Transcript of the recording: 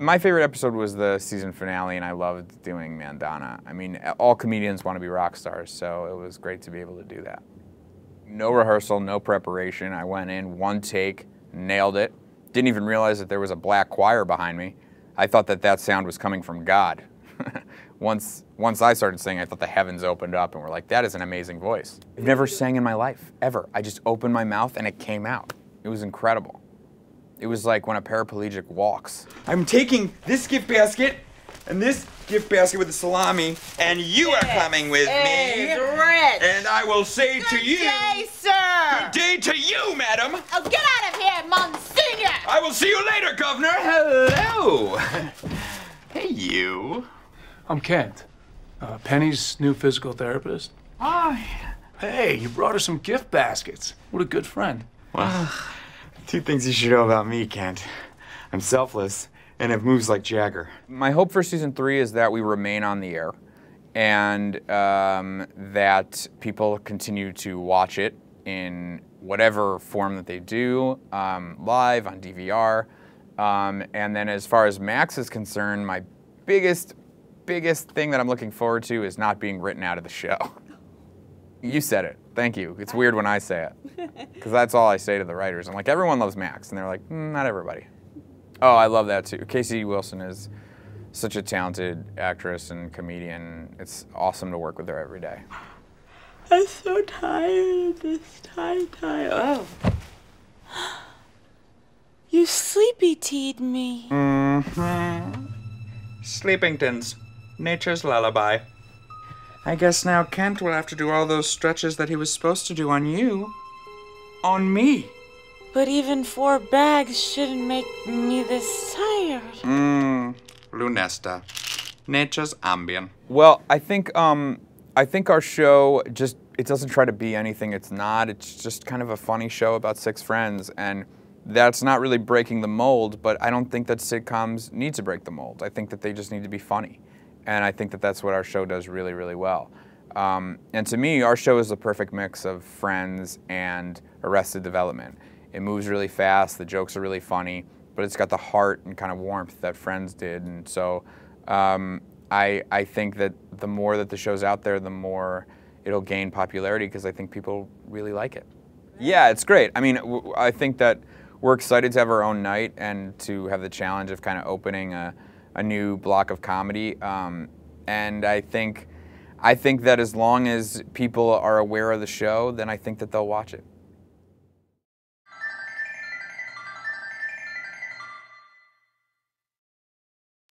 My favorite episode was the season finale, and I loved doing Madonna. I mean, all comedians want to be rock stars, so it was great to be able to do that. No rehearsal, no preparation. I went in, one take, nailed it. Didn't even realize that there was a black choir behind me. I thought that that sound was coming from God. Once I started singing, I thought the heavens opened up and we're like, that is an amazing voice. I've never sang in my life, ever. I just opened my mouth and it came out. It was incredible. It was like when a paraplegic walks. I'm taking this gift basket and this gift basket with the salami, and you are coming with me. Rich. And I will say to you, good day, sir. Good day to you, madam. Oh, get out of here, Monsignor. I will see you later, Governor. Hello. Hey, you. I'm Kent, Penny's new physical therapist. Hi. Hey, you brought her some gift baskets. What a good friend. Wow. Two things you should know about me, Kent. I'm selfless and have moves like Jagger. My hope for season 3 is that we remain on the air and that people continue to watch it in whatever form that they do, live, on DVR. And then as far as Max is concerned, my biggest thing that I'm looking forward to is not being written out of the show. You said it. Thank you. It's weird when I say it, because that's all I say to the writers. I'm like, everyone loves Max, and they're like, not everybody. Oh, I love that too. Casey Wilson is such a talented actress and comedian. It's awesome to work with her every day. I'm so tired of this tie. Oh, you sleepy-teed me. Mm-hmm. Sleepingtons, nature's lullaby. I guess now Kent will have to do all those stretches that he was supposed to do on you, on me. But even 4 bags shouldn't make me this tired. Lunesta, nature's ambient. Well, I think our show just, it doesn't try to be anything it's not. It's just kind of a funny show about 6 friends, and that's not really breaking the mold, but I don't think that sitcoms need to break the mold. I think that they just need to be funny. And I think that that's what our show does really, really well. And to me, our show is the perfect mix of Friends and Arrested Development. It moves really fast, the jokes are really funny, but it's got the heart and kind of warmth that Friends did. And so I think that the more that the show's out there, the more it'll gain popularity, because I think people really like it. Yeah, it's great. I mean, I think that we're excited to have our own night and to have the challenge of kind of opening a new block of comedy, and I think that as long as people are aware of the show, then I think that they'll watch it.